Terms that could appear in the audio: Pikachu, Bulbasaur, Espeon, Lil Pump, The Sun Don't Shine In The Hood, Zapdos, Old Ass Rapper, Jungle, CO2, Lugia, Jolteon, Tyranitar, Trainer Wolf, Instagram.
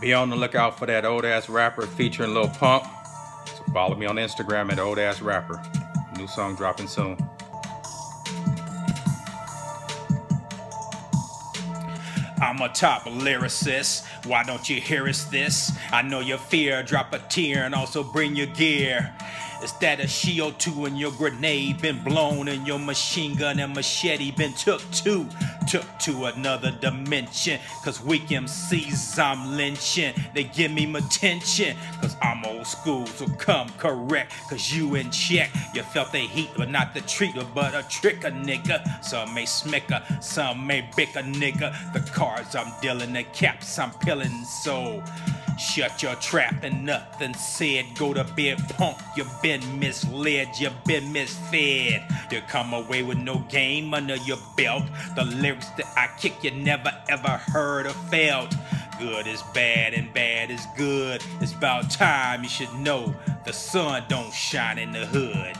Be on the lookout for that Old Ass Rapper featuring Lil Pump. So follow me on Instagram at Old Ass Rapper. New song dropping soon. I'm a top lyricist, why don't you hear us this? I know your fear, drop a tear and also bring your gear. It's that a CO2 and your grenade been blown, and your machine gun and machete been took to another dimension. Cause weak MCs I'm lynching, they give me my attention. Cause I'm old school, so come correct, cause you in check. You felt the heat, but not the treater, but a tricker, nigga. Some may smicker, some may bicker, nigga. The cards I'm dealing, the caps I'm peeling, so shut your trap and nothing said. Go to bed, punk, you've been misled, you've been misfed. You come away with no game under your belt. The lyrics that I kick you never ever heard or felt. Good is bad and bad is good. It's about time you should know the sun don't shine in the hood.